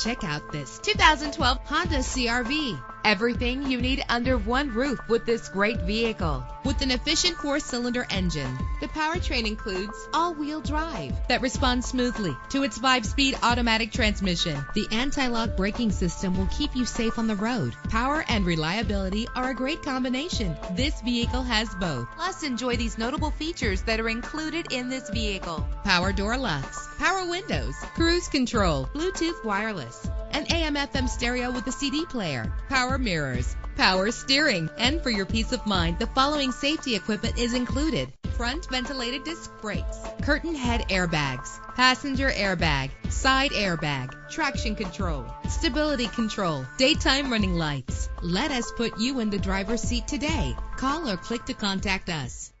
Check out this 2012 Honda CR-V. Everything you need under one roof with this great vehicle. With an efficient 4-cylinder engine, the powertrain includes all-wheel drive that responds smoothly to its 5-speed automatic transmission. The anti-lock braking system will keep you safe on the road. Power and reliability are a great combination. This vehicle has both. Plus, enjoy these notable features that are included in this vehicle: power door locks, power windows, cruise control, Bluetooth wireless, an AM/FM stereo with a CD player, power mirrors, power steering. And for your peace of mind, the following safety equipment is included: front ventilated disc brakes, curtain head airbags, passenger airbag, side airbag, traction control, stability control, daytime running lights. Let us put you in the driver's seat today. Call or click to contact us.